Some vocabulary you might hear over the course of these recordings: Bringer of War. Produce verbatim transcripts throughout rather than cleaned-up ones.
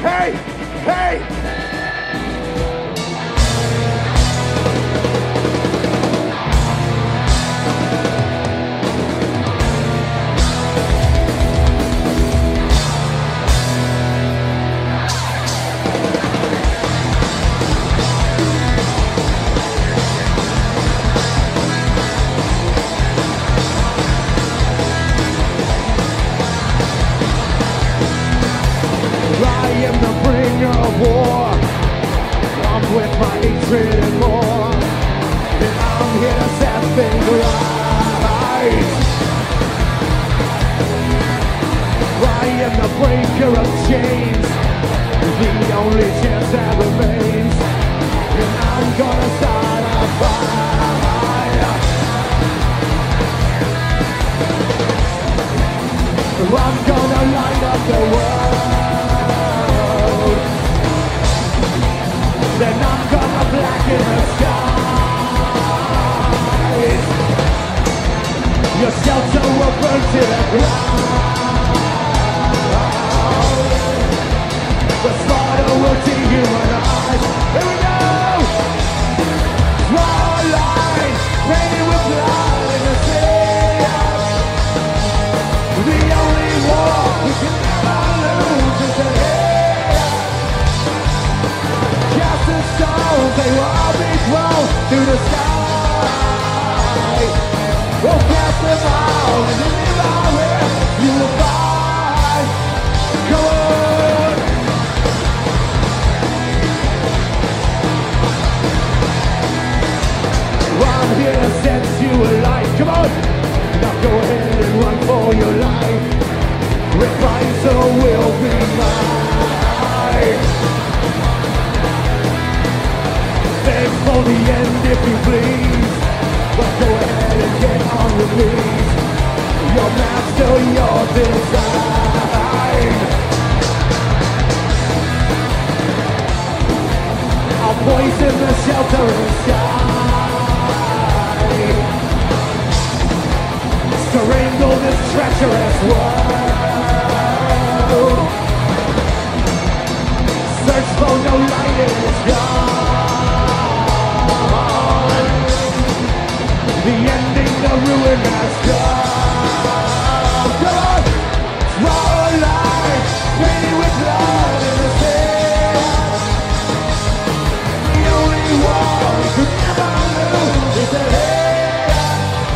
Hey! Hey! I am the bringer of war, armed with my hatred and more, and I'm here to set things right. I am the breaker of chains, the only chance that remains, and I'm gonna start a fire. I'm gonna light up the world, then I'm gonna blacken the skies. Your shelter will burn to the ground. The slaughter will dehumanize. Here we go! Draw a line, painted with blood in the sea. The only war we can ever lose is the hate. They will all be thrown through the sky. We'll pass them all and leave our rest. You will find, come on. I'm here to set you alight. Come on, now go ahead and run for your life. Reprisal will be mine. Beg for the end if you please, but go ahead and get on your knees. Your master, your design. I'll poison the shelter inside, strangle this treacherous world. Search for no light in the sky. The ending, the ruin has come. Come on! Draw a line, painted with blood in the sand. The only war we could ever lose is at hand.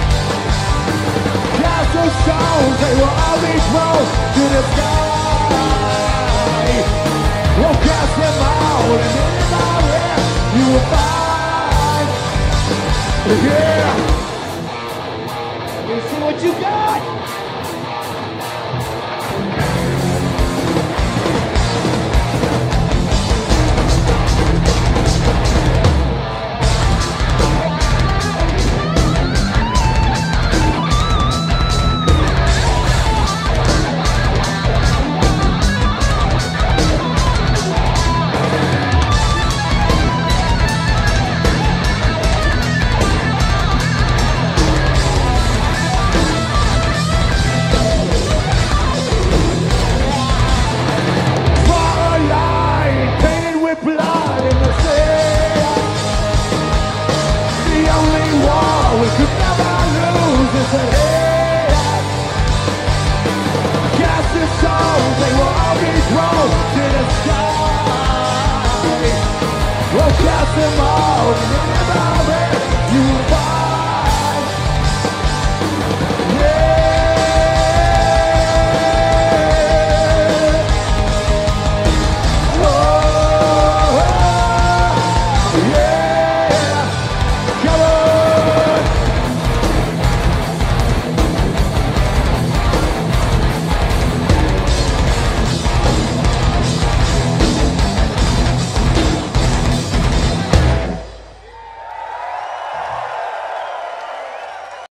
Castle stones, they will all be thrown to the sky. We'll cast them out, and in our rest you will find. Yeah! See what you got! We'll cast them out and never let you